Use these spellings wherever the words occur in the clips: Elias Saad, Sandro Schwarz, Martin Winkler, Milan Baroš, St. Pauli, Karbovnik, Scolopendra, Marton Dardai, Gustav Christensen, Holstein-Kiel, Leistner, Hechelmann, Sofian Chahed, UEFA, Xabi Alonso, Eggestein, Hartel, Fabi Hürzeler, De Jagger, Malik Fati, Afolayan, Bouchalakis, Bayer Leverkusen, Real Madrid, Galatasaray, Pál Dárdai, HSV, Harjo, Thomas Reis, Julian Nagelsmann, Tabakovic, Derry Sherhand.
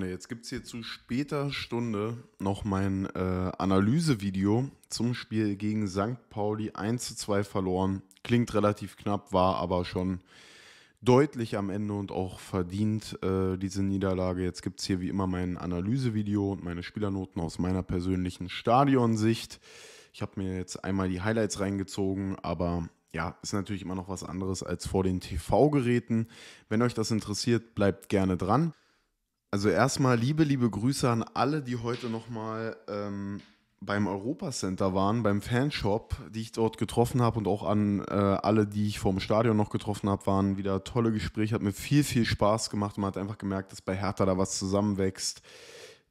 Freunde, jetzt gibt es hier zu später Stunde noch mein Analysevideo zum Spiel gegen St. Pauli 1:2 verloren. Klingt relativ knapp, war aber schon deutlich am Ende und auch verdient diese Niederlage. Jetzt gibt es hier wie immer mein Analysevideo und meine Spielernoten aus meiner persönlichen Stadionsicht. Ich habe mir jetzt einmal die Highlights reingezogen, aber ja, ist natürlich immer noch was anderes als vor den TV-Geräten. Wenn euch das interessiert, bleibt gerne dran. Also erstmal liebe Grüße an alle, die heute nochmal beim Europa-Center waren, beim Fanshop, die ich dort getroffen habe, und auch an alle, die ich vorm Stadion noch getroffen habe. Waren wieder tolle Gespräche, hat mir viel Spaß gemacht und man hat einfach gemerkt, dass bei Hertha da was zusammenwächst.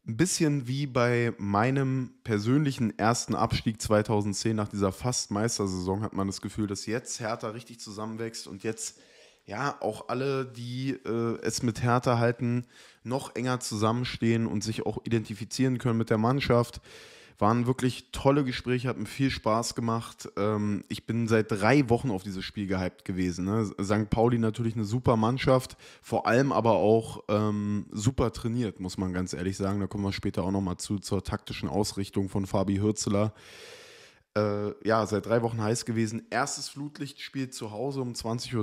Ein bisschen wie bei meinem persönlichen ersten Abstieg 2010 nach dieser fast Meistersaison hat man das Gefühl, dass jetzt Hertha richtig zusammenwächst und jetzt ja auch alle, die es mit Hertha halten, noch enger zusammenstehen und sich auch identifizieren können mit der Mannschaft. Waren wirklich tolle Gespräche, hat mir viel Spaß gemacht. Ich bin seit 3 Wochen auf dieses Spiel gehypt gewesen. Ne? St. Pauli natürlich eine super Mannschaft, vor allem aber auch super trainiert, muss man ganz ehrlich sagen. Da kommen wir später auch nochmal zur taktischen Ausrichtung von Fabi Hürzeler. Ja, seit 3 Wochen heiß gewesen. Erstes Flutlichtspiel zu Hause um 20:30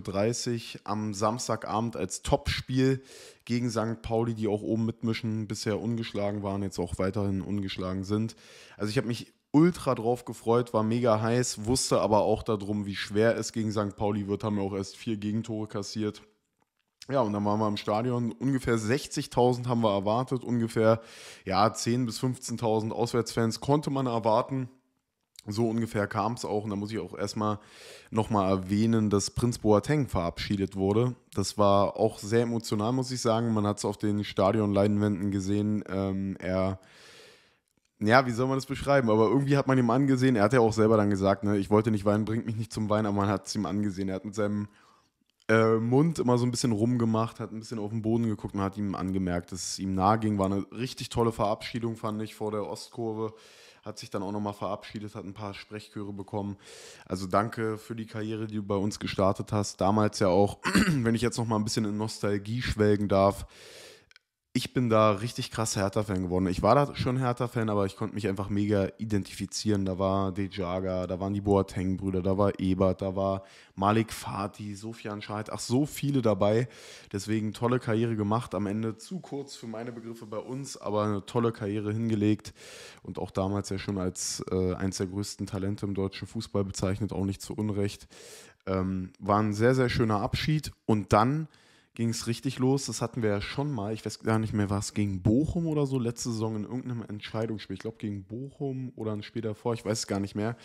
Uhr am Samstagabend als Topspiel gegen St. Pauli, die auch oben mitmischen, bisher ungeschlagen waren, jetzt auch weiterhin ungeschlagen sind. Also ich habe mich ultra drauf gefreut, war mega heiß, wusste aber auch darum, wie schwer es gegen St. Pauli wird, haben wir auch erst 4 Gegentore kassiert. Ja, und dann waren wir im Stadion, ungefähr 60.000 haben wir erwartet, ungefähr ja, 10.000 bis 15.000 Auswärtsfans konnte man erwarten. So ungefähr kam es auch, und da muss ich auch erstmal nochmal erwähnen, dass Prince Boateng verabschiedet wurde. Das war auch sehr emotional, muss ich sagen. Man hat es auf den Stadionleinwänden gesehen. Ja, wie soll man das beschreiben? Aber irgendwie hat man ihm angesehen, er hat ja auch selber dann gesagt, ne, ich wollte nicht weinen, bringt mich nicht zum Weinen, aber man hat es ihm angesehen. Er hat mit seinem Mund immer so ein bisschen rumgemacht, hat ein bisschen auf den Boden geguckt und hat ihm angemerkt, dass es ihm nahe ging. War eine richtig tolle Verabschiedung, fand ich, vor der Ostkurve. Hat sich dann auch nochmal verabschiedet, hat ein paar Sprechchöre bekommen. Also danke für die Karriere, die du bei uns gestartet hast. Damals ja auch, wenn ich jetzt nochmal ein bisschen in Nostalgie schwelgen darf. Ich bin da richtig krass Hertha-Fan geworden. Ich war da schon Hertha-Fan, aber ich konnte mich einfach mega identifizieren. Da war De Jagger, da waren die Boateng-Brüder, da war Ebert, da war Malik Fati, Sofian Chahed. Ach, so viele dabei. Deswegen tolle Karriere gemacht. Am Ende zu kurz für meine Begriffe bei uns, aber eine tolle Karriere hingelegt. Und auch damals ja schon als eines der größten Talente im deutschen Fußball bezeichnet, auch nicht zu Unrecht. War ein sehr schöner Abschied. Und dann ging es richtig los, das hatten wir ja schon mal, ich weiß gar nicht mehr, war es gegen Bochum oder so, letzte Saison in irgendeinem Entscheidungsspiel, ich glaube gegen Bochum oder ein Spiel davor, ich weiß es gar nicht mehr.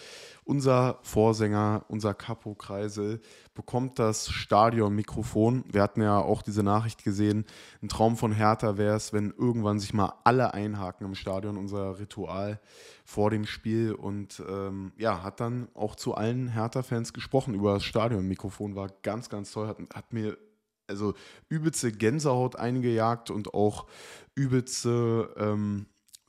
Unser Vorsänger, unser Capo Kreisel bekommt das Stadionmikrofon. Wir hatten ja auch diese Nachricht gesehen, ein Traum von Hertha wäre es, wenn irgendwann sich mal alle einhaken im Stadion, unser Ritual vor dem Spiel, und ja, hat dann auch zu allen Hertha-Fans gesprochen über das Stadionmikrofon, war ganz toll, hat mir also übelste Gänsehaut eingejagt und auch übelste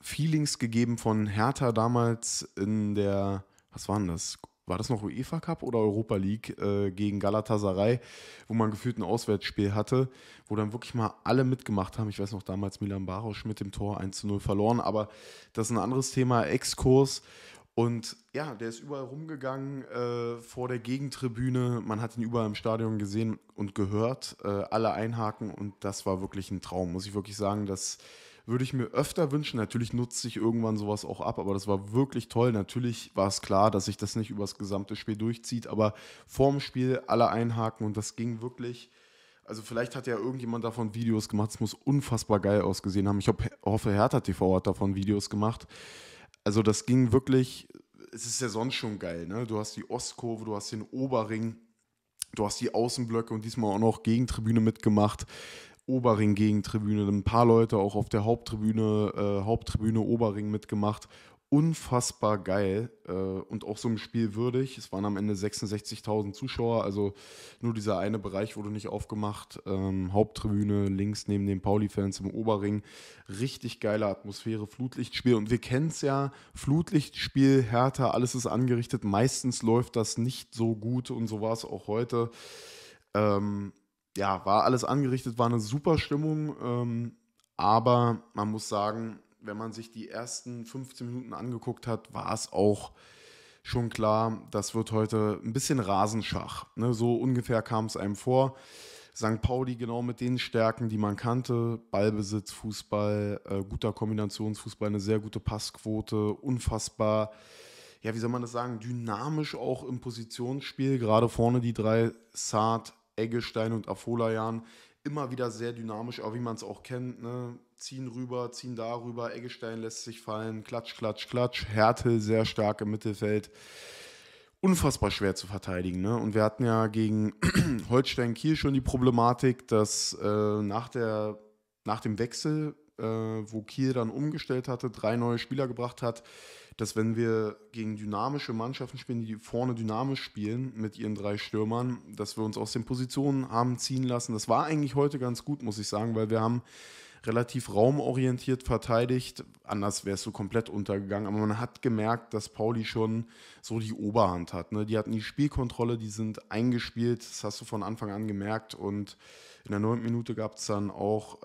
Feelings gegeben von Hertha damals in der, was war denn das? War das noch UEFA Cup oder Europa League gegen Galatasaray, wo man gefühlt ein Auswärtsspiel hatte, wo dann wirklich mal alle mitgemacht haben. Ich weiß noch, damals Milan Baroš mit dem Tor 1:0 verloren, aber das ist ein anderes Thema, Exkurs. Und ja, der ist überall rumgegangen, vor der Gegentribüne, man hat ihn überall im Stadion gesehen und gehört, alle einhaken, und das war wirklich ein Traum, muss ich wirklich sagen, das würde ich mir öfter wünschen, natürlich nutzt sich irgendwann sowas auch ab, aber das war wirklich toll, natürlich war es klar, dass sich das nicht über das gesamte Spiel durchzieht, aber vorm Spiel alle einhaken, und das ging wirklich. Also vielleicht hat ja irgendjemand davon Videos gemacht, es muss unfassbar geil ausgesehen haben, ich hoffe, HerthaTV hat davon Videos gemacht. Also das ging wirklich, es ist ja sonst schon geil, ne? Du hast die Ostkurve, du hast den Oberring, du hast die Außenblöcke und diesmal auch noch Gegentribüne mitgemacht. Oberring, Gegentribüne, ein paar Leute auch auf der Haupttribüne, Oberring mitgemacht. Unfassbar geil und auch so im Spiel würdig. Es waren am Ende 66.000 Zuschauer, also nur dieser eine Bereich wurde nicht aufgemacht. Haupttribüne links neben den Pauli-Fans im Oberring. Richtig geile Atmosphäre, Flutlichtspiel. Und wir kennen es ja, Flutlichtspiel, Hertha, alles ist angerichtet. Meistens läuft das nicht so gut, und so war es auch heute. Ja, war alles angerichtet, war eine super Stimmung. Aber man muss sagen, wenn man sich die ersten 15 Minuten angeguckt hat, war es auch schon klar, das wird heute ein bisschen Rasenschach. Ne? So ungefähr kam es einem vor. St. Pauli genau mit den Stärken, die man kannte. Ballbesitz, Fußball, guter Kombinationsfußball, eine sehr gute Passquote, unfassbar, ja, wie soll man das sagen, dynamisch auch im Positionsspiel. Gerade vorne die drei, Saad, Eggestein und Afolayan, immer wieder sehr dynamisch, auch wie man es auch kennt, ne? Ziehen rüber, ziehen darüber, Eggestein lässt sich fallen, klatsch, klatsch, klatsch. Hartel sehr stark im Mittelfeld. Unfassbar schwer zu verteidigen. Ne? Und wir hatten ja gegen Holstein-Kiel schon die Problematik, dass nach dem Wechsel, wo Kiel dann umgestellt hatte, 3 neue Spieler gebracht hat, dass wenn wir gegen dynamische Mannschaften spielen, die vorne dynamisch spielen mit ihren 3 Stürmern, dass wir uns aus den Positionen haben ziehen lassen. Das war eigentlich heute ganz gut, muss ich sagen, weil wir haben relativ raumorientiert verteidigt, anders wärst du komplett untergegangen, aber man hat gemerkt, dass Pauli schon so die Oberhand hat. Ne? Die hatten die Spielkontrolle, die sind eingespielt, das hast du von Anfang an gemerkt, und in der 9. Minute gab es dann auch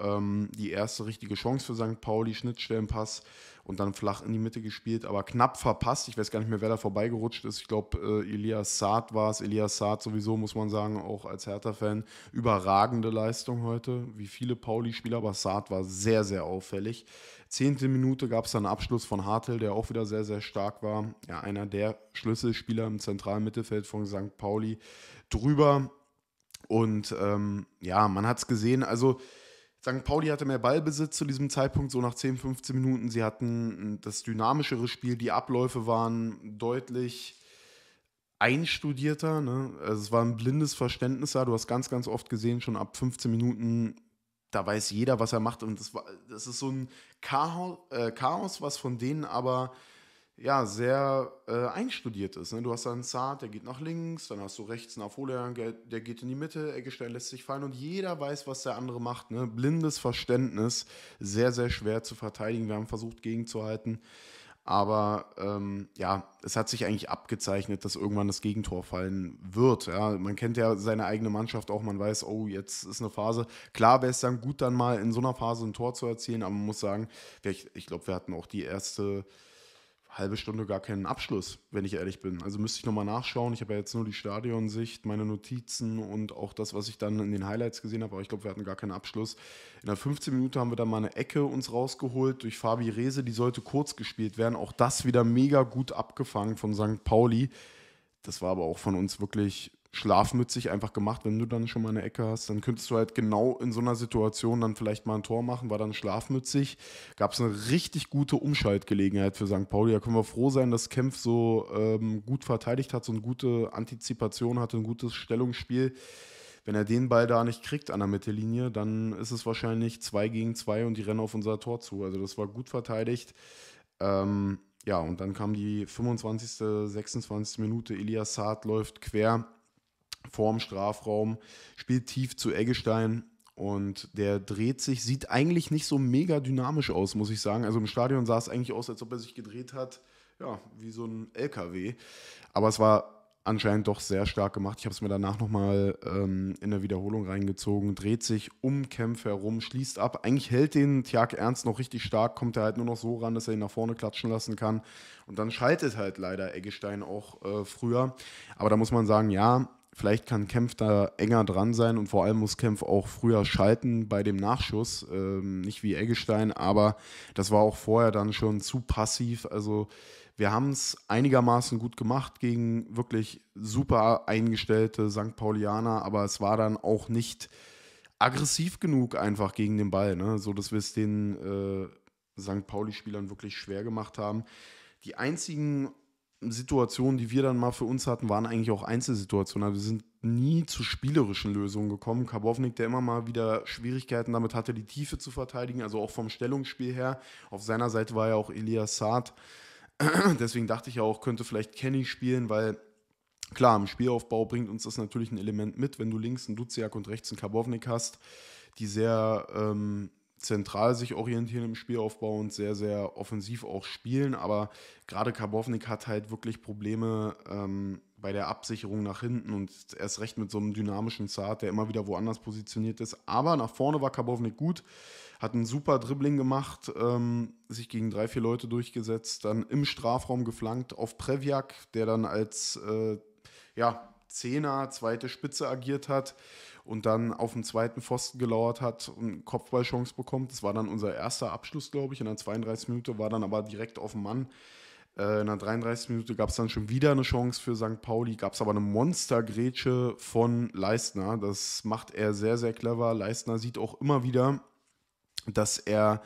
die erste richtige Chance für St. Pauli, Schnittstellenpass und dann flach in die Mitte gespielt, aber knapp verpasst, ich weiß gar nicht mehr, wer da vorbeigerutscht ist, ich glaube Elias Saad war es, Elias Saad sowieso, muss man sagen, auch als Hertha-Fan, überragende Leistung heute, wie viele Pauli-Spieler, aber Saad war sehr, sehr auffällig. 10. Minute gab es dann Abschluss von Hartel, der auch wieder sehr, sehr stark war, ja, einer der Schlüsselspieler im zentralen Mittelfeld von St. Pauli, drüber. Und ja, man hat es gesehen, also St. Pauli hatte mehr Ballbesitz zu diesem Zeitpunkt, so nach 10, 15 Minuten. Sie hatten das dynamischere Spiel, die Abläufe waren deutlich einstudierter. Ne? Also es war ein blindes Verständnis da, du hast ganz, ganz oft gesehen, schon ab 15 Minuten, da weiß jeder, was er macht. Und das ist so ein Chaos, was von denen aber ja sehr einstudiert ist. Ne? Du hast dann Saad, der geht nach links, dann hast du rechts einen Afolayan, der geht in die Mitte, Eggestein lässt sich fallen und jeder weiß, was der andere macht. Ne? Blindes Verständnis, sehr, sehr schwer zu verteidigen. Wir haben versucht, gegenzuhalten, aber ja, es hat sich eigentlich abgezeichnet, dass irgendwann das Gegentor fallen wird. Ja? Man kennt ja seine eigene Mannschaft auch, man weiß, oh, jetzt ist eine Phase. Klar wäre es dann gut, dann mal in so einer Phase ein Tor zu erzielen, aber man muss sagen, ich glaube, wir hatten auch die erste halbe Stunde gar keinen Abschluss, wenn ich ehrlich bin. Also müsste ich nochmal nachschauen. Ich habe ja jetzt nur die Stadionsicht, meine Notizen und auch das, was ich dann in den Highlights gesehen habe. Aber ich glaube, wir hatten gar keinen Abschluss. In der 15. Minute haben wir dann mal eine Ecke uns rausgeholt durch Fabi Reese. Die sollte kurz gespielt werden. Auch das wieder mega gut abgefangen von St. Pauli. Das war aber auch von uns wirklich schlafmützig einfach gemacht. Wenn du dann schon mal eine Ecke hast, dann könntest du halt genau in so einer Situation dann vielleicht mal ein Tor machen, war dann schlafmützig. Gab es eine richtig gute Umschaltgelegenheit für St. Pauli. Da können wir froh sein, dass Kempf so gut verteidigt hat, so eine gute Antizipation hatte, ein gutes Stellungsspiel. Wenn er den Ball da nicht kriegt an der Mittellinie, dann ist es wahrscheinlich 2 gegen 2 und die rennen auf unser Tor zu. Also das war gut verteidigt. Ja, und dann kam die 25., 26. Minute. Elias Saad läuft quer vorm Strafraum, spielt tief zu Eggestein und der dreht sich, sieht eigentlich nicht so mega dynamisch aus, muss ich sagen. Also im Stadion sah es eigentlich aus, als ob er sich gedreht hat, ja, wie so ein LKW. Aber es war anscheinend doch sehr stark gemacht. Ich habe es mir danach nochmal in der Wiederholung reingezogen. Dreht sich um Kempf herum, schließt ab. Eigentlich hält den Thiago Ernst noch richtig stark, kommt er halt nur noch so ran, dass er ihn nach vorne klatschen lassen kann. Und dann schaltet halt leider Eggestein auch früher. Aber da muss man sagen, ja, vielleicht kann Kempf da enger dran sein und vor allem muss Kempf auch früher schalten bei dem Nachschuss, nicht wie Eggestein, aber das war auch vorher dann schon zu passiv. Also wir haben es einigermaßen gut gemacht gegen wirklich super eingestellte St. Paulianer, aber es war dann auch nicht aggressiv genug einfach gegen den Ball, ne? So dass wir es den St. Pauli-Spielern wirklich schwer gemacht haben. Die einzigen Situationen, die wir dann mal für uns hatten, waren eigentlich auch Einzelsituationen. Wir sind nie zu spielerischen Lösungen gekommen. Karbovnik, der immer mal wieder Schwierigkeiten damit hatte, die Tiefe zu verteidigen, also auch vom Stellungsspiel her. Auf seiner Seite war ja auch Elias Saad. Deswegen dachte ich ja auch, könnte vielleicht Kenny spielen, weil klar, im Spielaufbau bringt uns das natürlich ein Element mit, wenn du links einen Dudziak und rechts einen Karbovnik hast, die sehr zentral sich orientieren im Spielaufbau und sehr, sehr offensiv auch spielen, aber gerade Karbovnik hat halt wirklich Probleme bei der Absicherung nach hinten und erst recht mit so einem dynamischen Zart, der immer wieder woanders positioniert ist, aber nach vorne war Karbovnik gut, Hat ein super Dribbling gemacht, sich gegen 3-4 Leute durchgesetzt, dann im Strafraum geflankt auf Prevljak, der dann als Zehner, zweite Spitze agiert hat und dann auf dem zweiten Pfosten gelauert hat und eine Kopfballchance bekommt. Das war dann unser erster Abschluss, glaube ich, in der 32. Minute, war dann aber direkt auf den Mann. In der 33. Minute gab es dann schon wieder eine Chance für St. Pauli, gab es aber eine Monstergrätsche von Leistner. Das macht er sehr, sehr clever. Leistner sieht auch immer wieder, dass er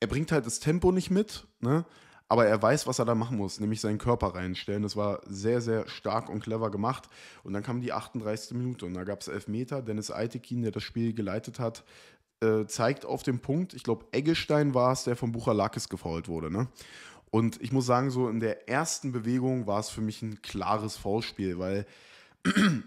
bringt halt das Tempo nicht mit, ne? Aber er weiß, was er da machen muss, nämlich seinen Körper reinstellen. Das war sehr, sehr stark und clever gemacht. Und dann kam die 38. Minute und da gab es Elfmeter. Deniz Aytekin, der das Spiel geleitet hat, zeigt auf den Punkt. Ich glaube, Eggestein war es, der von Bouchalakis gefoult wurde, ne? Und ich muss sagen, so in der ersten Bewegung war es für mich ein klares Foulspiel, weil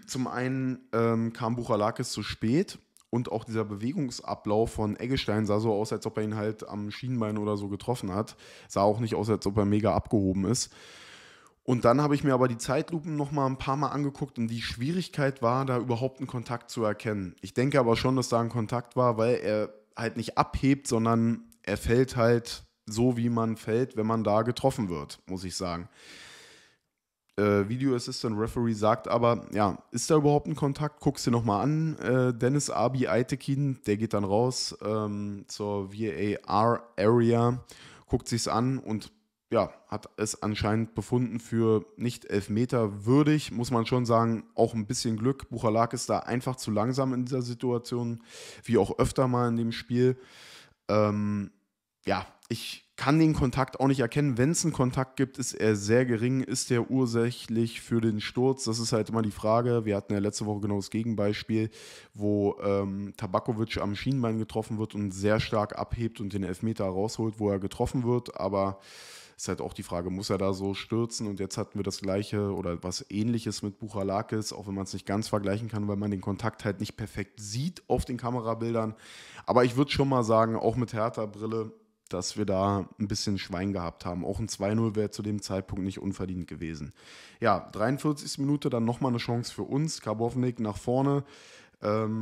zum einen kam Bouchalakis zu spät und auch dieser Bewegungsablauf von Eggestein sah so aus, als ob er ihn halt am Schienbein oder so getroffen hat. Sah auch nicht aus, als ob er mega abgehoben ist. Und dann habe ich mir aber die Zeitlupen noch mal ein paar Mal angeguckt und die Schwierigkeit war, da überhaupt einen Kontakt zu erkennen. Ich denke aber schon, dass da ein Kontakt war, weil er halt nicht abhebt, sondern er fällt halt so wie man fällt, wenn man da getroffen wird, muss ich sagen. Video Assistant Referee sagt aber, ja, ist da überhaupt ein Kontakt? Guck's dir nochmal an. Deniz Aytekin, der geht dann raus zur VAR-Area, guckt sich's an und ja, hat es anscheinend befunden für nicht Elfmeter würdig, muss man schon sagen, auch ein bisschen Glück. Bouchalakis ist da einfach zu langsam in dieser Situation, wie auch öfter mal in dem Spiel. Ich kann den Kontakt auch nicht erkennen. Wenn es einen Kontakt gibt, ist er sehr gering. Ist der ursächlich für den Sturz? Das ist halt immer die Frage. Wir hatten ja letzte Woche genau das Gegenbeispiel, wo Tabakovic am Schienbein getroffen wird und sehr stark abhebt und den Elfmeter rausholt, wo er getroffen wird. Aber ist halt auch die Frage, muss er da so stürzen? Und jetzt hatten wir das Gleiche oder was Ähnliches mit Bouchalakis, auch wenn man es nicht ganz vergleichen kann, weil man den Kontakt halt nicht perfekt sieht auf den Kamerabildern. Aber ich würde schon mal sagen, auch mit Hertha-Brille, dass wir da ein bisschen Schwein gehabt haben. Auch ein 2-0 wäre zu dem Zeitpunkt nicht unverdient gewesen. Ja, 43. Minute, dann nochmal eine Chance für uns. Karbovnik nach vorne,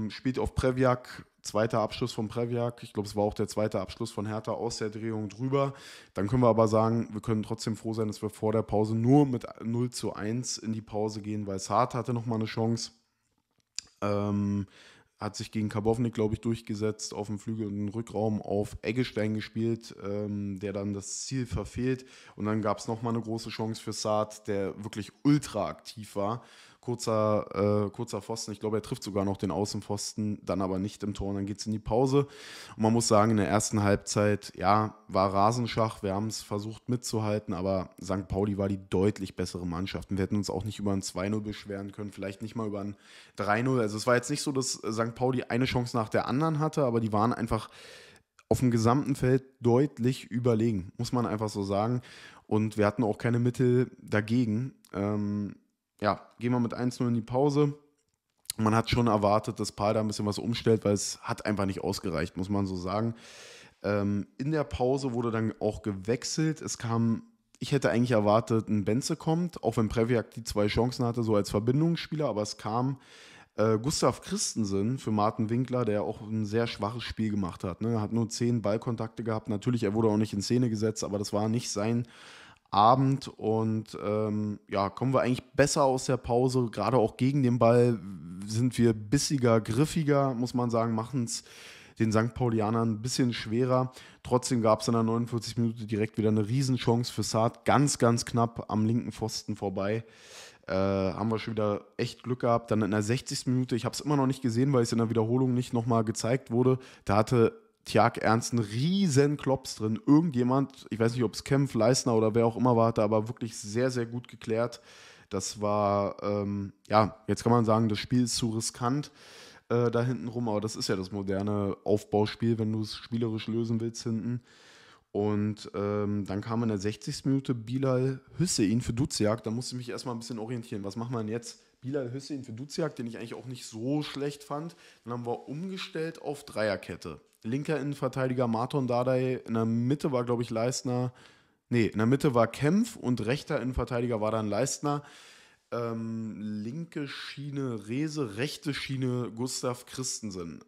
spielt auf Prevljak, zweiter Abschluss von Prevljak. Ich glaube, es war auch der zweite Abschluss von Hertha aus der Drehung drüber. Dann können wir aber sagen, wir können trotzdem froh sein, dass wir vor der Pause nur mit 0:1 in die Pause gehen, weil Saad hatte nochmal eine Chance. Hat sich gegen Karbovnik, glaube ich, durchgesetzt, auf dem Flügel und im Rückraum auf Eggestein gespielt, der dann das Ziel verfehlt. Und dann gab es nochmal eine große Chance für Saad, der wirklich ultra aktiv war. Kurzer Pfosten, ich glaube, er trifft sogar noch den Außenpfosten, dann aber nicht im Tor, und dann geht es in die Pause. Und man muss sagen, in der ersten Halbzeit, ja, war Rasenschach, wir haben es versucht mitzuhalten, aber St. Pauli war die deutlich bessere Mannschaft. Und wir hätten uns auch nicht über ein 2-0 beschweren können, vielleicht nicht mal über ein 3-0. Also es war jetzt nicht so, dass St. Pauli eine Chance nach der anderen hatte, aber die waren einfach auf dem gesamten Feld deutlich überlegen, muss man einfach so sagen. Und wir hatten auch keine Mittel dagegen. Gehen wir mit 1-0 in die Pause. Man hat schon erwartet, dass Pál da ein bisschen was umstellt, weil es hat einfach nicht ausgereicht, muss man so sagen. In der Pause wurde dann auch gewechselt. Ich hätte eigentlich erwartet, ein Benze kommt, auch wenn Prevljak die zwei Chancen hatte, so als Verbindungsspieler, aber es kam Gustav Christensen für Martin Winkler, der auch ein sehr schwaches Spiel gemacht hat. Ne? Er hat nur 10 Ballkontakte gehabt. Natürlich, er wurde auch nicht in Szene gesetzt, aber das war nicht sein Abend und kommen wir eigentlich besser aus der Pause, gerade auch gegen den Ball sind wir bissiger, griffiger, muss man sagen, machen es den St. Paulianern ein bisschen schwerer. Trotzdem gab es in der 49. Minute direkt wieder eine Riesenchance für Saad, ganz, ganz knapp am linken Pfosten vorbei. Haben wir schon wieder echt Glück gehabt. Dann in der 60. Minute, ich habe es immer noch nicht gesehen, weil es in der Wiederholung nicht nochmal gezeigt wurde, da hatte Thiago Ernst einen riesen Klops drin. Irgendjemand, ich weiß nicht, ob es Kempf, Leistner oder wer auch immer war, hat da aber wirklich sehr, sehr gut geklärt. Das war, jetzt kann man sagen, das Spiel ist zu riskant da hinten rum, aber das ist ja das moderne Aufbauspiel, wenn du es spielerisch lösen willst hinten. Und dann kam in der 60. Minute Bilal Hussein für Dudziak. Da musste ich mich erstmal ein bisschen orientieren. Was machen wir denn jetzt? Bilal Hussein für Dudziak, den ich eigentlich auch nicht so schlecht fand. Dann haben wir umgestellt auf Dreierkette. Linker Innenverteidiger Marton Dardai, in der Mitte war, glaube ich, Leistner. Nee, in der Mitte war Kempf und rechter Innenverteidiger war dann Leistner. Linke Schiene Reese, rechte Schiene Gustav Christensen.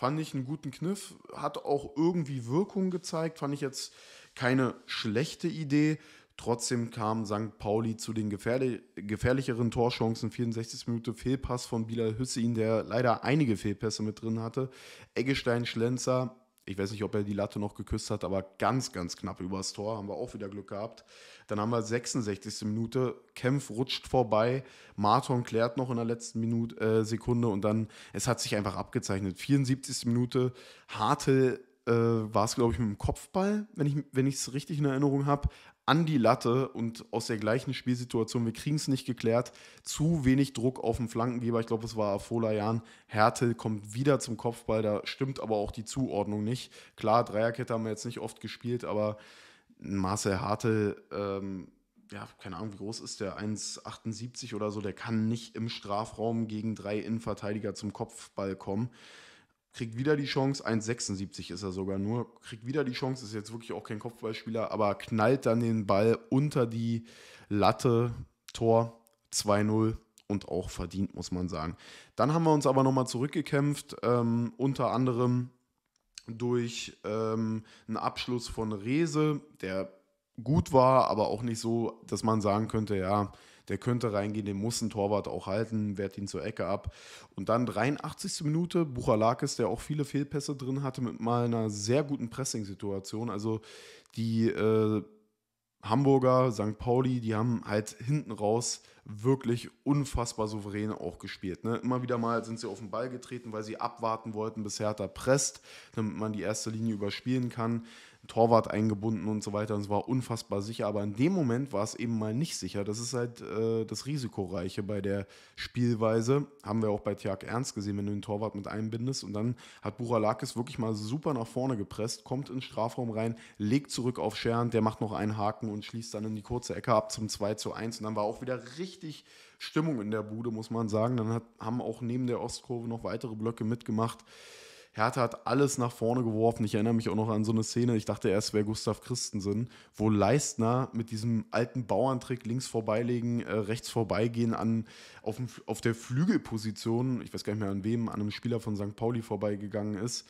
Fand ich einen guten Kniff, hat auch irgendwie Wirkung gezeigt, fand ich jetzt keine schlechte Idee. Trotzdem kam St. Pauli zu den gefährlicheren Torchancen. 64. Minute Fehlpass von Bilal Hussein, der leider einige Fehlpässe mit drin hatte. Eggestein, Schlenzer, ich weiß nicht, ob er die Latte noch geküsst hat, aber ganz, ganz knapp übers Tor. Haben wir auch wieder Glück gehabt. Dann haben wir 66. Minute. Kempf rutscht vorbei. Marton klärt noch in der letzten Minute, Sekunde. Und dann, es hat sich einfach abgezeichnet. 74. Minute. Hartel war es, glaube ich, mit dem Kopfball, wenn ich es richtig in Erinnerung habe, an die Latte und aus der gleichen Spielsituation, wir kriegen es nicht geklärt, zu wenig Druck auf den Flankengeber, ich glaube, es war Afolayan, Hartel kommt wieder zum Kopfball, da stimmt aber auch die Zuordnung nicht. Klar, Dreierkette haben wir jetzt nicht oft gespielt, aber Marcel Hartel, ja, keine Ahnung, wie groß ist der, 1,78 oder so, der kann nicht im Strafraum gegen drei Innenverteidiger zum Kopfball kommen. Kriegt wieder die Chance, 1,76 ist er sogar nur, kriegt wieder die Chance, ist jetzt wirklich auch kein Kopfballspieler, aber knallt dann den Ball unter die Latte, Tor, 2-0 und auch verdient, muss man sagen. Dann haben wir uns aber nochmal zurückgekämpft, unter anderem durch einen Abschluss von Reese, der gut war, aber auch nicht so, dass man sagen könnte, ja, der könnte reingehen, den muss ein Torwart auch halten, wehrt ihn zur Ecke ab. Und dann 83. Minute, Bouchalakis, der auch viele Fehlpässe drin hatte, mit mal einer sehr guten Pressing-Situation. Also die Hamburger, St. Pauli, die haben halt hinten raus wirklich unfassbar souverän auch gespielt. Ne? Immer wieder mal sind sie auf den Ball getreten, weil sie abwarten wollten, bis Hertha presst, damit man die erste Linie überspielen kann. Torwart eingebunden und so weiter. Und es war unfassbar sicher. Aber in dem Moment war es eben mal nicht sicher. Das ist halt das Risikoreiche bei der Spielweise. Haben wir auch bei Thiago Ernst gesehen, wenn du den Torwart mit einbindest. Und dann hat Bouchalakis wirklich mal super nach vorne gepresst, kommt ins Strafraum rein, legt zurück auf Scheren, der macht noch einen Haken und schließt dann in die kurze Ecke ab zum 2:1. Und dann war auch wieder richtig Stimmung in der Bude, muss man sagen. Dann haben auch neben der Ostkurve noch weitere Blöcke mitgemacht. Hertha hat alles nach vorne geworfen. Ich erinnere mich auch noch an so eine Szene, ich dachte erst, es wäre Gustav Christensen, wo Leistner mit diesem alten Bauerntrick links vorbeilegen, rechts vorbeigehen, auf der Flügelposition, ich weiß gar nicht mehr an wem, an einem Spieler von St. Pauli vorbeigegangen ist.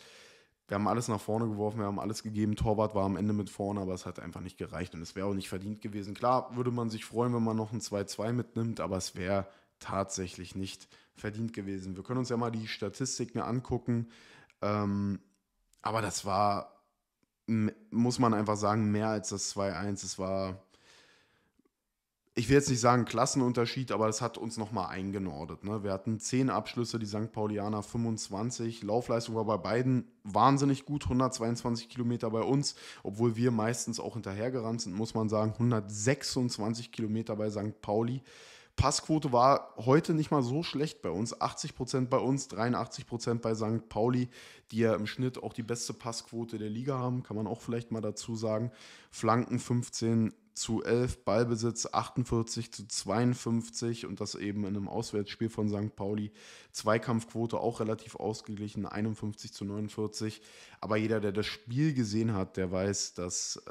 Wir haben alles nach vorne geworfen, wir haben alles gegeben, Torwart war am Ende mit vorne, aber es hat einfach nicht gereicht und es wäre auch nicht verdient gewesen. Klar würde man sich freuen, wenn man noch ein 2:2 mitnimmt, aber es wäre tatsächlich nicht verdient gewesen. Wir können uns ja mal die Statistiken angucken. Aber das war, muss man einfach sagen, mehr als das 2:1. Es war, ich will jetzt nicht sagen Klassenunterschied, aber das hat uns nochmal eingenordet. Ne? Wir hatten 10 Abschlüsse, die St. Paulianer 25. Laufleistung war bei beiden wahnsinnig gut, 122 Kilometer bei uns, obwohl wir meistens auch hinterhergerannt sind, muss man sagen, 126 Kilometer bei St. Pauli. Passquote war heute nicht mal so schlecht bei uns. 80% bei uns, 83% bei St. Pauli, die ja im Schnitt auch die beste Passquote der Liga haben, kann man auch vielleicht mal dazu sagen. Flanken 15:11, Ballbesitz 48:52 und das eben in einem Auswärtsspiel von St. Pauli. Zweikampfquote auch relativ ausgeglichen, 51:49. Aber jeder, der das Spiel gesehen hat, der weiß, dass,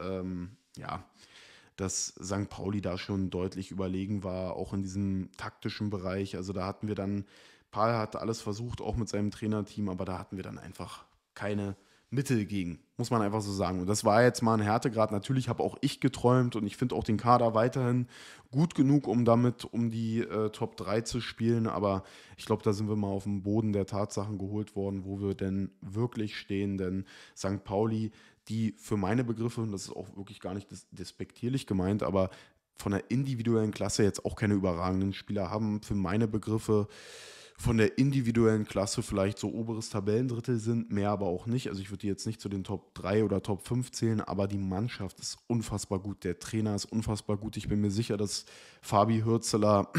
dass St. Pauli da schon deutlich überlegen war, auch in diesem taktischen Bereich. Also da hatten wir dann, Pál hat alles versucht, auch mit seinem Trainerteam, aber da hatten wir dann einfach keine Mittel gegen, muss man einfach so sagen. Und das war jetzt mal ein Härtegrad. Natürlich habe auch ich geträumt und ich finde auch den Kader weiterhin gut genug, um damit um die Top 3 zu spielen. Aber ich glaube, da sind wir mal auf dem Boden der Tatsachen geholt worden, wo wir denn wirklich stehen. Denn St. Pauli, die für meine Begriffe, und das ist auch wirklich gar nicht despektierlich gemeint, aber von der individuellen Klasse jetzt auch keine überragenden Spieler haben, für meine Begriffe von der individuellen Klasse vielleicht so oberes Tabellendrittel sind, mehr aber auch nicht. Also ich würde die jetzt nicht zu den Top 3 oder Top 5 zählen, aber die Mannschaft ist unfassbar gut, der Trainer ist unfassbar gut. Ich bin mir sicher, dass Fabi Hürzeler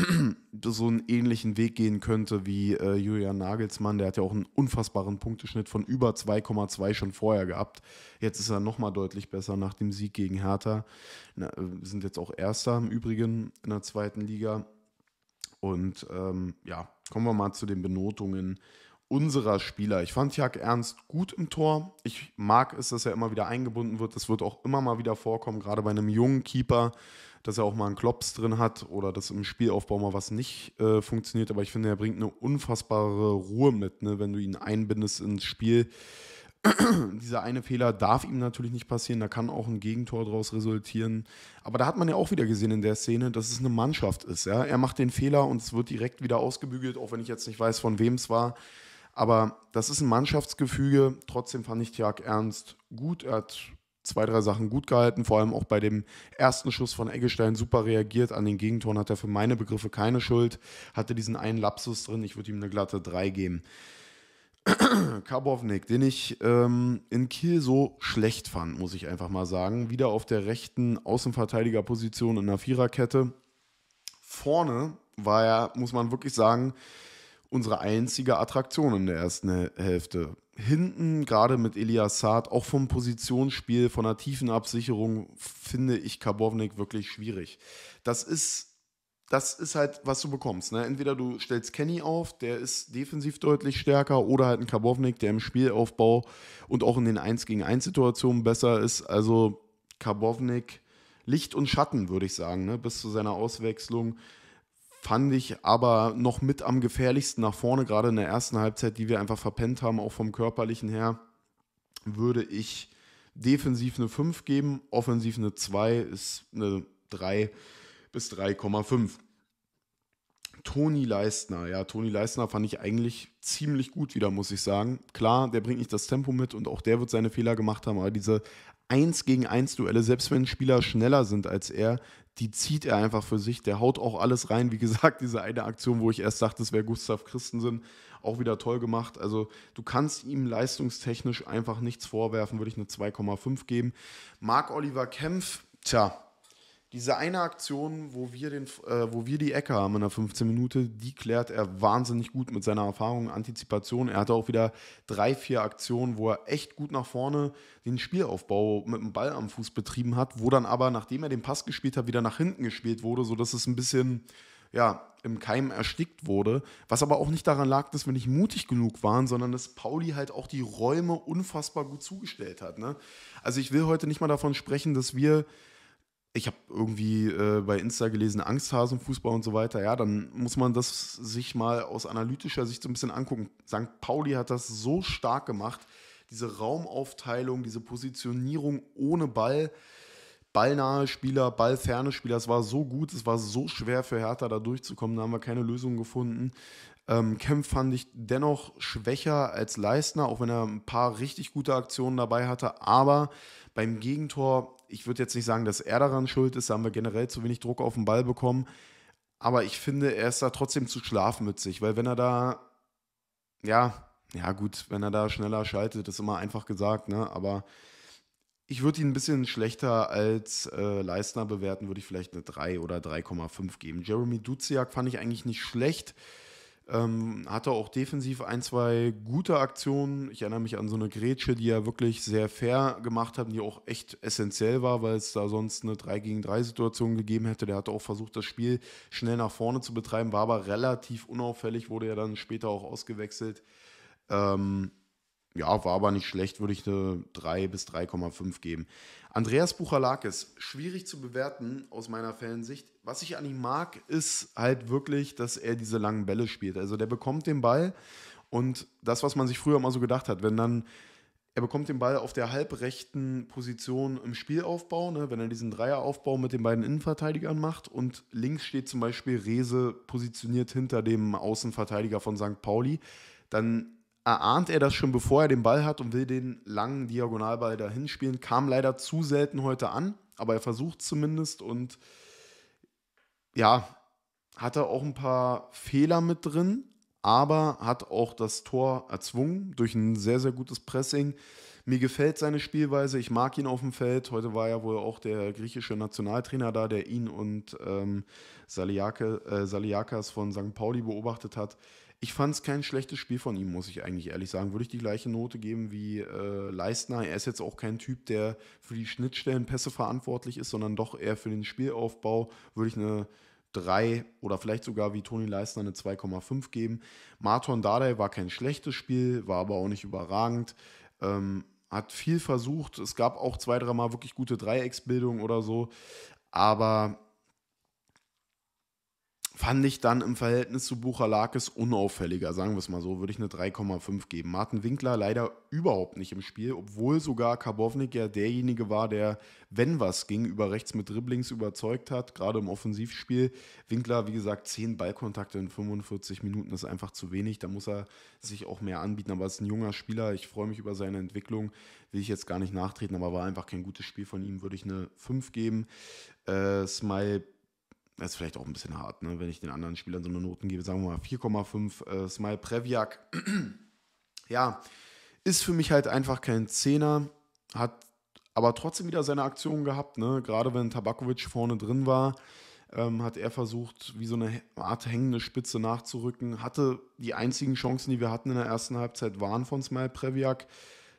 so einen ähnlichen Weg gehen könnte wie Julian Nagelsmann. Der hat ja auch einen unfassbaren Punkteschnitt von über 2,2 schon vorher gehabt. Jetzt ist er nochmal deutlich besser nach dem Sieg gegen Hertha. Wir sind jetzt auch Erster im Übrigen in der zweiten Liga. Und kommen wir mal zu den Benotungen unserer Spieler. Ich fand Thiago Ernst gut im Tor. Ich mag es, dass er immer wieder eingebunden wird. Das wird auch immer mal wieder vorkommen, gerade bei einem jungen Keeper, dass er auch mal einen Klops drin hat oder dass im Spielaufbau mal was nicht funktioniert. Aber ich finde, er bringt eine unfassbare Ruhe mit, ne, wenn du ihn einbindest ins Spiel. Dieser eine Fehler darf ihm natürlich nicht passieren, da kann auch ein Gegentor daraus resultieren. Aber da hat man ja auch wieder gesehen in der Szene, dass es eine Mannschaft ist. Ja? Er macht den Fehler und es wird direkt wieder ausgebügelt, auch wenn ich jetzt nicht weiß, von wem es war. Aber das ist ein Mannschaftsgefüge. Trotzdem fand ich Thiago Ernst gut. Er hat 2, 3 Sachen gut gehalten, vor allem auch bei dem ersten Schuss von Eggestein super reagiert. An den Gegentoren hat er für meine Begriffe keine Schuld, hatte diesen einen Lapsus drin, ich würde ihm eine glatte 3 geben. Karbovnik, den ich in Kiel so schlecht fand, muss ich einfach mal sagen, wieder auf der rechten Außenverteidigerposition in der Viererkette. Vorne war er, muss man wirklich sagen, unsere einzige Attraktion in der ersten Hälfte. Hinten, gerade mit Elias Saad, auch vom Positionsspiel, von der tiefen Absicherung, finde ich Karbovnik wirklich schwierig. Das ist halt, was du bekommst. Ne? Entweder du stellst Kenny auf, der ist defensiv deutlich stärker, oder halt ein Karbovnik, der im Spielaufbau und auch in den 1-gegen-1-Situationen besser ist. Also Karbovnik, Licht und Schatten, würde ich sagen, ne? Bis zu seiner Auswechslung. Fand ich aber noch mit am gefährlichsten nach vorne, gerade in der ersten Halbzeit, die wir einfach verpennt haben, auch vom Körperlichen her, würde ich defensiv eine 5 geben, offensiv eine 2, ist eine 3 bis 3,5. Toni Leistner, ja, Toni Leistner fand ich eigentlich ziemlich gut wieder, muss ich sagen. Klar, der bringt nicht das Tempo mit und auch der wird seine Fehler gemacht haben, aber diese 1-gegen-1 Duelle, selbst wenn Spieler schneller sind als er, die zieht er einfach für sich, der haut auch alles rein. Wie gesagt, diese eine Aktion, wo ich erst dachte, es wäre Gustav Christensen, auch wieder toll gemacht. Also du kannst ihm leistungstechnisch einfach nichts vorwerfen, würde ich eine 2,5 geben. Marc-Oliver Kempf, tja, diese eine Aktion, wo wir die Ecke haben in der 15 Minute, die klärt er wahnsinnig gut mit seiner Erfahrung, Antizipation. Er hatte auch wieder 3, 4 Aktionen, wo er echt gut nach vorne den Spielaufbau mit dem Ball am Fuß betrieben hat, wo dann aber, nachdem er den Pass gespielt hat, wieder nach hinten gespielt wurde, sodass es ein bisschen, ja, im Keim erstickt wurde. Was aber auch nicht daran lag, dass wir nicht mutig genug waren, sondern dass Pauli halt auch die Räume unfassbar gut zugestellt hat. Ne? Also ich will heute nicht mal davon sprechen, dass wir... Ich habe irgendwie bei Insta gelesen, Angsthasenfußball und so weiter. Ja, dann muss man das sich mal aus analytischer Sicht so ein bisschen angucken. St. Pauli hat das so stark gemacht. Diese Raumaufteilung, diese Positionierung ohne Ball, ballnahe Spieler, ballferne Spieler. Es war so gut, es war so schwer für Hertha da durchzukommen. Da haben wir keine Lösung gefunden. Kempf fand ich dennoch schwächer als Leistner, auch wenn er ein paar richtig gute Aktionen dabei hatte. Aber beim Gegentor... Ich würde jetzt nicht sagen, dass er daran schuld ist, da haben wir generell zu wenig Druck auf den Ball bekommen, aber ich finde, er ist da trotzdem zu schlafmützig, weil wenn er da, ja gut, wenn er da schneller schaltet, ist immer einfach gesagt, ne? Aber ich würde ihn ein bisschen schlechter als Leistner bewerten, würde ich vielleicht eine 3 oder 3,5 geben. Jeremy Dudziak fand ich eigentlich nicht schlecht, hatte auch defensiv 1, 2 gute Aktionen. Ich erinnere mich an so eine Grätsche, die er wirklich sehr fair gemacht hat und die auch echt essentiell war, weil es da sonst eine 3-gegen-3 Situation gegeben hätte. Der hatte auch versucht, das Spiel schnell nach vorne zu betreiben, war aber relativ unauffällig, wurde ja dann später auch ausgewechselt. Ja, war aber nicht schlecht, würde ich eine 3 bis 3,5 geben. Andreas Bouchalakis, schwierig zu bewerten aus meiner Fansicht. Was ich an ihm mag, ist halt wirklich, dass er diese langen Bälle spielt. Also der bekommt den Ball und das, was man sich früher immer so gedacht hat, wenn dann, er bekommt den Ball auf der halbrechten Position im Spielaufbau, ne, wenn er diesen Dreieraufbau mit den beiden Innenverteidigern macht und links steht zum Beispiel Reese positioniert hinter dem Außenverteidiger von St. Pauli, dann erahnt er das schon, bevor er den Ball hat und will den langen Diagonalball dahin spielen. Kam leider zu selten heute an, aber er versucht zumindest und ja, hatte auch ein paar Fehler mit drin, aber hat auch das Tor erzwungen durch ein sehr, sehr gutes Pressing. Mir gefällt seine Spielweise, ich mag ihn auf dem Feld. Heute war ja wohl auch der griechische Nationaltrainer da, der ihn und Saliakas von St. Pauli beobachtet hat. Ich fand es kein schlechtes Spiel von ihm, muss ich eigentlich ehrlich sagen. Würde ich die gleiche Note geben wie Leistner. Er ist jetzt auch kein Typ, der für die Schnittstellenpässe verantwortlich ist, sondern doch eher für den Spielaufbau. Würde ich eine 3 oder vielleicht sogar wie Toni Leistner eine 2,5 geben. Marton Dardai war kein schlechtes Spiel, war aber auch nicht überragend. Hat viel versucht. Es gab auch 2, 3 Mal wirklich gute Dreiecksbildung oder so. Aber fand ich dann im Verhältnis zu Bouchalakis unauffälliger, sagen wir es mal so, würde ich eine 3,5 geben. Martin Winkler leider überhaupt nicht im Spiel, obwohl sogar Karbovnik ja derjenige war, der, wenn was ging, über rechts mit Dribblings überzeugt hat, gerade im Offensivspiel. Winkler, wie gesagt, 10 Ballkontakte in 45 Minuten ist einfach zu wenig, da muss er sich auch mehr anbieten, aber es ist ein junger Spieler, ich freue mich über seine Entwicklung, will ich jetzt gar nicht nachtreten, aber war einfach kein gutes Spiel von ihm, würde ich eine 5 geben. Smile, das ist vielleicht auch ein bisschen hart, ne? Wenn ich den anderen Spielern so eine Noten gebe, sagen wir mal 4,5. Smile Prevljak, ja, ist für mich halt einfach kein Zehner, hat aber trotzdem wieder seine Aktionen gehabt, ne? Gerade wenn Tabakovic vorne drin war, hat er versucht, wie so eine Art hängende Spitze nachzurücken, hatte die einzigen Chancen, die wir hatten in der ersten Halbzeit, waren von Smile Prevljak,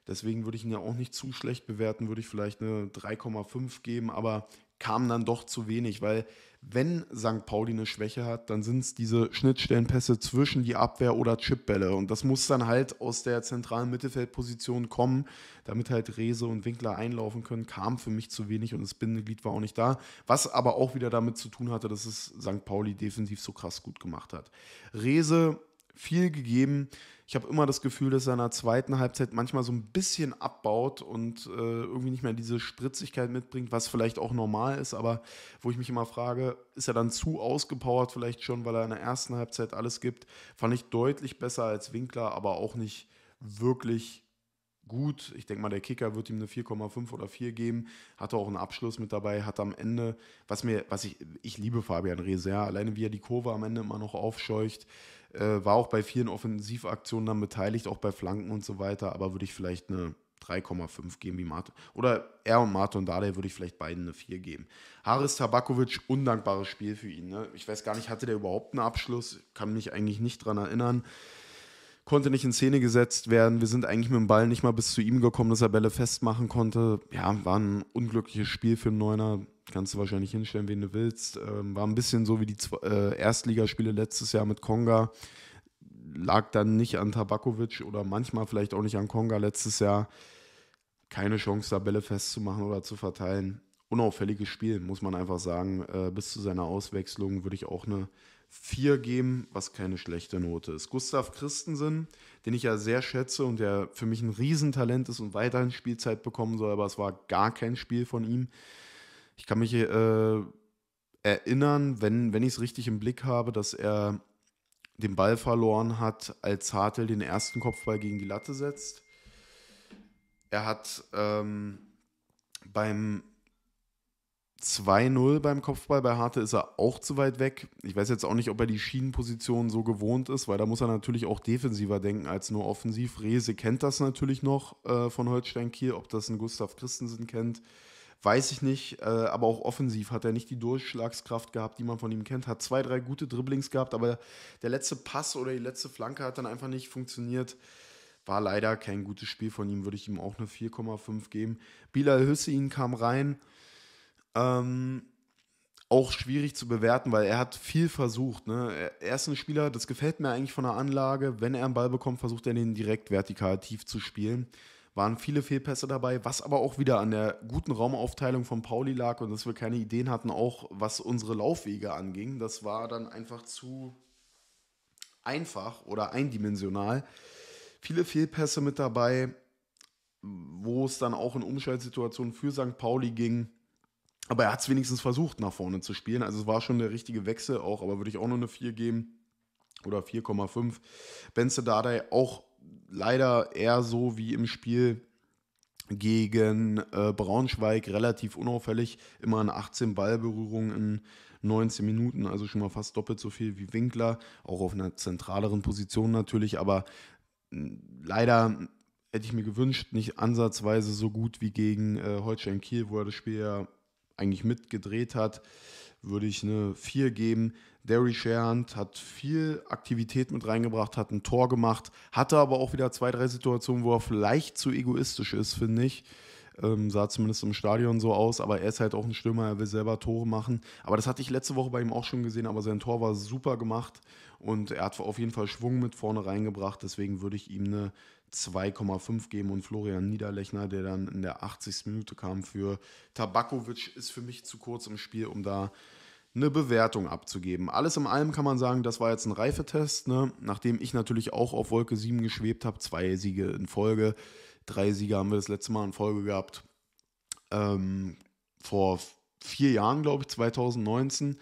deswegen würde ich ihn ja auch nicht zu schlecht bewerten, würde ich vielleicht eine 3,5 geben, aber kam dann doch zu wenig, weil wenn St. Pauli eine Schwäche hat, dann sind es diese Schnittstellenpässe zwischen die Abwehr oder Chipbälle und das muss dann halt aus der zentralen Mittelfeldposition kommen, damit halt Reese und Winkler einlaufen können, kam für mich zu wenig und das Bindeglied war auch nicht da, was aber auch wieder damit zu tun hatte, dass es St. Pauli defensiv so krass gut gemacht hat. Reese viel gegeben. Ich habe immer das Gefühl, dass er in der zweiten Halbzeit manchmal so ein bisschen abbaut und irgendwie nicht mehr diese Spritzigkeit mitbringt, was vielleicht auch normal ist, aber wo ich mich immer frage, ist er dann zu ausgepowert vielleicht schon, weil er in der ersten Halbzeit alles gibt, fand ich deutlich besser als Winkler, aber auch nicht wirklich gut. Ich denke mal, der Kicker wird ihm eine 4,5 oder 4 geben, hatte auch einen Abschluss mit dabei, hat am Ende, ich liebe Fabian Reese, ja, alleine wie er die Kurve am Ende immer noch aufscheucht, war auch bei vielen Offensivaktionen dann beteiligt, auch bei Flanken und so weiter, aber würde ich vielleicht eine 3,5 geben, wie Martin. Oder er und Marton Dardai würde ich vielleicht beiden eine 4 geben. Haris Tabakovic, undankbares Spiel für ihn. Ne? Ich weiß gar nicht, hatte der überhaupt einen Abschluss? Kann mich eigentlich nicht dran erinnern. Konnte nicht in Szene gesetzt werden. Wir sind eigentlich mit dem Ball nicht mal bis zu ihm gekommen, dass er Bälle festmachen konnte. Ja, war ein unglückliches Spiel für den Neuner. Kannst du wahrscheinlich hinstellen, wen du willst. War ein bisschen so wie die Erstligaspiele letztes Jahr mit Konga. Lag dann nicht an Tabakovic oder manchmal vielleicht auch nicht an Konga letztes Jahr. Keine Chance, da Bälle festzumachen oder zu verteilen. Unauffälliges Spiel, muss man einfach sagen. Bis zu seiner Auswechslung würde ich auch eine 4 geben, was keine schlechte Note ist. Gustav Christensen, den ich ja sehr schätze und der für mich ein Riesentalent ist und weiterhin Spielzeit bekommen soll, aber es war gar kein Spiel von ihm. Ich kann mich erinnern, wenn ich es richtig im Blick habe, dass er den Ball verloren hat, als Hartel den ersten Kopfball gegen die Latte setzt. Er hat beim 2-0 beim Kopfball bei Hartel ist er auch zu weit weg. Ich weiß jetzt auch nicht, ob er die Schienenposition so gewohnt ist, weil da muss er natürlich auch defensiver denken als nur offensiv. Reese kennt das natürlich noch von Holstein-Kiel, ob das ein Gustav Christensen kennt, weiß ich nicht, aber auch offensiv hat er nicht die Durchschlagskraft gehabt, die man von ihm kennt, hat 2, 3 gute Dribblings gehabt, aber der letzte Pass oder die letzte Flanke hat dann einfach nicht funktioniert. War leider kein gutes Spiel von ihm, würde ich ihm auch eine 4,5 geben. Bilal Hussein kam rein, auch schwierig zu bewerten, weil er hat viel versucht. Ne? Er ist ein Spieler, das gefällt mir eigentlich von der Anlage, wenn er einen Ball bekommt, versucht er den direkt vertikal tief zu spielen. Waren viele Fehlpässe dabei, was aber auch wieder an der guten Raumaufteilung von Pauli lag und dass wir keine Ideen hatten, auch was unsere Laufwege anging. Das war dann einfach zu einfach oder eindimensional. Viele Fehlpässe mit dabei, wo es dann auch in Umschaltsituationen für St. Pauli ging. Aber er hat es wenigstens versucht, nach vorne zu spielen. Also es war schon der richtige Wechsel auch, aber würde ich auch nur eine 4 geben oder 4,5. Pál Dárdai auch leider eher so wie im Spiel gegen Braunschweig, relativ unauffällig. Immer an 18 Ballberührungen in 19 Minuten, also schon mal fast doppelt so viel wie Winkler. Auch auf einer zentraleren Position natürlich, aber leider hätte ich mir gewünscht, nicht ansatzweise so gut wie gegen Holstein Kiel, wo er das Spiel ja eigentlich mitgedreht hat, würde ich eine 4 geben. Derry Sherhand hat viel Aktivität mit reingebracht, hat ein Tor gemacht, hatte aber auch wieder 2, 3 Situationen, wo er vielleicht zu egoistisch ist, finde ich. Sah zumindest im Stadion so aus, aber er ist halt auch ein Stürmer, er will selber Tore machen. Aber das hatte ich letzte Woche bei ihm auch schon gesehen, aber sein Tor war super gemacht und er hat auf jeden Fall Schwung mit vorne reingebracht, deswegen würde ich ihm eine 2,5 geben und Florian Niederlechner, der dann in der 80. Minute kam für Tabakovic, ist für mich zu kurz im Spiel, um da eine Bewertung abzugeben. Alles in allem kann man sagen, das war jetzt ein Reifetest, ne? Nachdem ich natürlich auch auf Wolke 7 geschwebt habe, 2 Siege in Folge, 3 Siege haben wir das letzte Mal in Folge gehabt, vor 4 Jahren, glaube ich, 2019,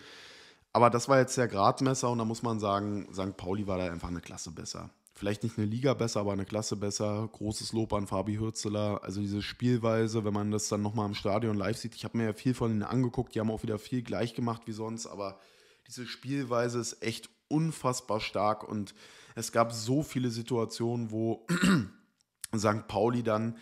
aber das war jetzt der Gradmesser und da muss man sagen, St. Pauli war da einfach eine Klasse besser. Vielleicht nicht eine Liga besser, aber eine Klasse besser. Großes Lob an Fabi Hürzeler. Also diese Spielweise, wenn man das dann nochmal im Stadion live sieht. Ich habe mir ja viel von ihnen angeguckt. Die haben auch wieder viel gleich gemacht wie sonst. Aber diese Spielweise ist echt unfassbar stark. Und es gab so viele Situationen, wo St. Pauli dann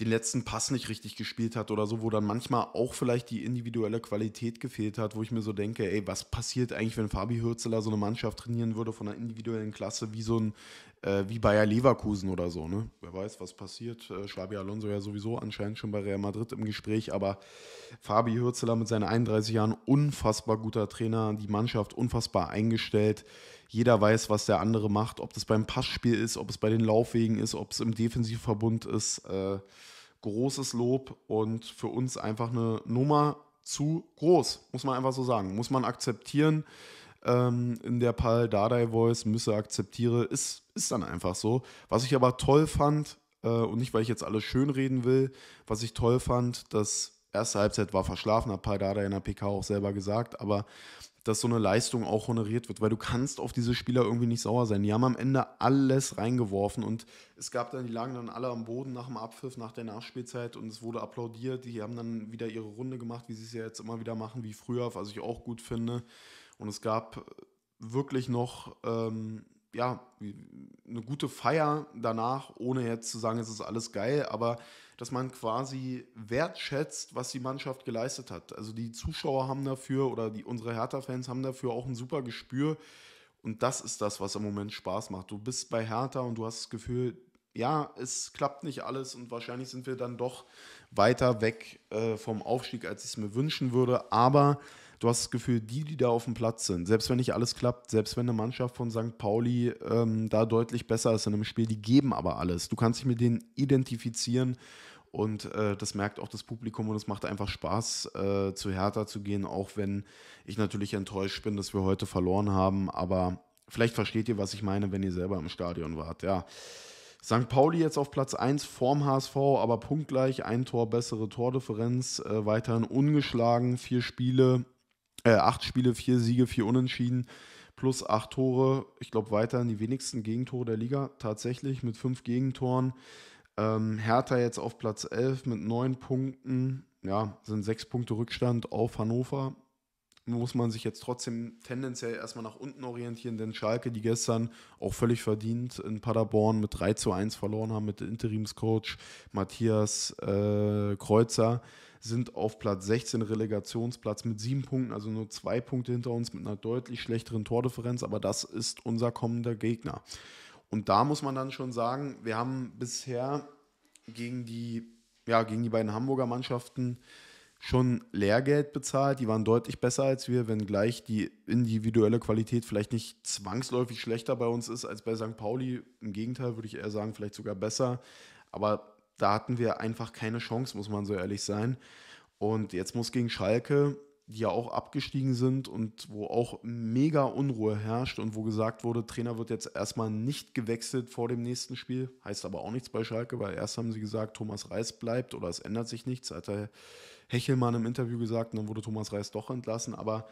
den letzten Pass nicht richtig gespielt hat oder so, wo dann manchmal auch vielleicht die individuelle Qualität gefehlt hat, wo ich mir so denke, ey, was passiert eigentlich, wenn Fabi Hürzeler so eine Mannschaft trainieren würde von einer individuellen Klasse wie so ein, wie Bayer Leverkusen oder so, ne? Wer weiß, was passiert. Xabi Alonso ja sowieso anscheinend schon bei Real Madrid im Gespräch, aber Fabi Hürzeler mit seinen 31 Jahren unfassbar guter Trainer, die Mannschaft unfassbar eingestellt. Jeder weiß, was der andere macht, ob das beim Passspiel ist, ob es bei den Laufwegen ist, ob es im Defensivverbund ist. Großes Lob und für uns einfach eine Nummer zu groß, muss man einfach so sagen. Muss man akzeptieren, in der Pál Dárdai Voice, müsse akzeptiere, ist dann einfach so. Was ich aber toll fand, und nicht, weil ich jetzt alles schön reden will, was ich toll fand, das erste Halbzeit war verschlafen, hat Pál Dárdai in der PK auch selber gesagt, aber dass so eine Leistung auch honoriert wird, weil du kannst auf diese Spieler irgendwie nicht sauer sein. Die haben am Ende alles reingeworfen und es gab dann, die lagen dann alle am Boden nach dem Abpfiff, nach der Nachspielzeit und es wurde applaudiert. Die haben dann wieder ihre Runde gemacht, wie sie es ja jetzt immer wieder machen, wie früher, was ich auch gut finde. Und es gab wirklich noch eine gute Feier danach, ohne jetzt zu sagen, es ist alles geil, aber dass man quasi wertschätzt, was die Mannschaft geleistet hat. Also die Zuschauer haben dafür oder unsere Hertha-Fans haben dafür auch ein super Gespür und das ist das, was im Moment Spaß macht. Du bist bei Hertha und du hast das Gefühl, ja, es klappt nicht alles und wahrscheinlich sind wir dann doch weiter weg vom Aufstieg, als ich es mir wünschen würde, aber du hast das Gefühl, die da auf dem Platz sind, selbst wenn nicht alles klappt, selbst wenn eine Mannschaft von St. Pauli da deutlich besser ist in einem Spiel, die geben aber alles. Du kannst dich mit denen identifizieren und das merkt auch das Publikum und es macht einfach Spaß, zu Hertha zu gehen, auch wenn ich natürlich enttäuscht bin, dass wir heute verloren haben, aber vielleicht versteht ihr, was ich meine, wenn ihr selber im Stadion wart, ja. St. Pauli jetzt auf Platz 1 vorm HSV, aber punktgleich, 1 Tor, bessere Tordifferenz, weiterhin ungeschlagen, 4 Spiele, 8 Spiele, 4 Siege, 4 Unentschieden, plus 8 Tore. Ich glaube, weiterhin die wenigsten Gegentore der Liga, tatsächlich mit 5 Gegentoren. Hertha jetzt auf Platz 11 mit 9 Punkten, ja, sind 6 Punkte Rückstand auf Hannover. Muss man sich jetzt trotzdem tendenziell erstmal nach unten orientieren, denn Schalke, die gestern auch völlig verdient in Paderborn mit 3:1 verloren haben mit Interimscoach Matthias Kreuzer, sind auf Platz 16 Relegationsplatz mit 7 Punkten, also nur 2 Punkte hinter uns mit einer deutlich schlechteren Tordifferenz, aber das ist unser kommender Gegner. Und da muss man dann schon sagen, wir haben bisher gegen die beiden Hamburger Mannschaften schon Lehrgeld bezahlt, die waren deutlich besser als wir, wenngleich die individuelle Qualität vielleicht nicht zwangsläufig schlechter bei uns ist als bei St. Pauli, im Gegenteil würde ich eher sagen, vielleicht sogar besser, aber da hatten wir einfach keine Chance, muss man so ehrlich sein, und jetzt muss gegen Schalke, die ja auch abgestiegen sind und wo auch mega Unruhe herrscht und wo gesagt wurde, Trainer wird jetzt erstmal nicht gewechselt vor dem nächsten Spiel, heißt aber auch nichts bei Schalke, weil erst haben sie gesagt, Thomas Reis bleibt oder es ändert sich nichts, hat er Hechelmann im Interview gesagt und dann wurde Thomas Reis doch entlassen, aber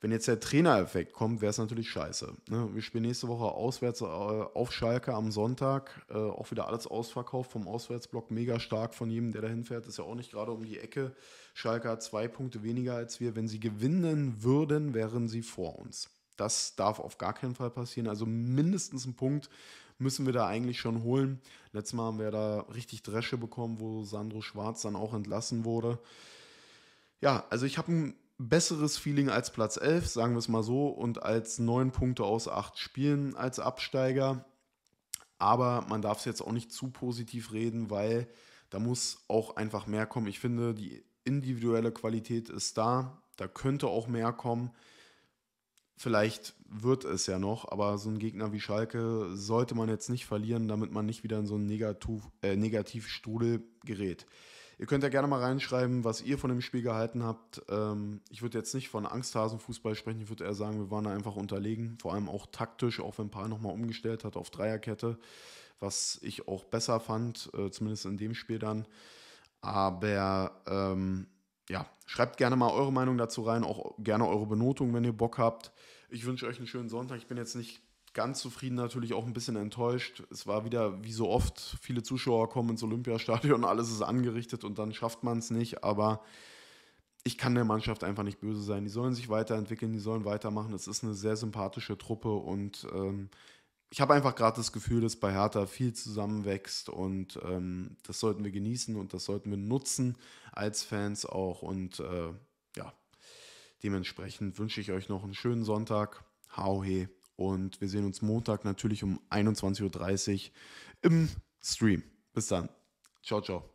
wenn jetzt der Trainereffekt kommt, wäre es natürlich scheiße. Wir spielen nächste Woche auswärts auf Schalke am Sonntag, auch wieder alles ausverkauft vom Auswärtsblock, mega stark von jedem, der da hinfährt, ist ja auch nicht gerade um die Ecke. Schalke hat 2 Punkte weniger als wir, wenn sie gewinnen würden, wären sie vor uns. Das darf auf gar keinen Fall passieren, also mindestens 1 Punkt müssen wir da eigentlich schon holen. Letztes Mal haben wir da richtig Dresche bekommen, wo Sandro Schwarz dann auch entlassen wurde. Ja, also ich habe ein besseres Feeling als Platz 11, sagen wir es mal so, und als 9 Punkte aus 8 Spielen als Absteiger. Aber man darf es jetzt auch nicht zu positiv reden, weil Da muss auch einfach mehr kommen. Ich finde, die individuelle Qualität ist da. Da könnte auch mehr kommen. Vielleicht wird es ja noch, aber so ein Gegner wie Schalke sollte man jetzt nicht verlieren, damit man nicht wieder in so einen Negativstrudel gerät. Ihr könnt ja gerne mal reinschreiben, was ihr von dem Spiel gehalten habt. Ich würde jetzt nicht von Angsthasenfußball sprechen, ich würde eher sagen, wir waren da einfach unterlegen, vor allem auch taktisch, auch wenn Pál nochmal umgestellt hat auf Dreierkette, was ich auch besser fand, zumindest in dem Spiel dann. Aber ja, schreibt gerne mal eure Meinung dazu rein, auch gerne eure Benotung, wenn ihr Bock habt. Ich wünsche euch einen schönen Sonntag. Ich bin jetzt nicht ganz zufrieden, natürlich auch ein bisschen enttäuscht. Es war wieder, wie so oft, viele Zuschauer kommen ins Olympiastadion, alles ist angerichtet und dann schafft man es nicht. Aber ich kann der Mannschaft einfach nicht böse sein. Die sollen sich weiterentwickeln, die sollen weitermachen. Es ist eine sehr sympathische Truppe und ich habe einfach gerade das Gefühl, dass bei Hertha viel zusammenwächst und das sollten wir genießen und das sollten wir nutzen als Fans auch. Und ja, dementsprechend wünsche ich euch noch einen schönen Sonntag. Hau he. Und wir sehen uns Montag natürlich um 21:30 Uhr im Stream. Bis dann. Ciao, ciao.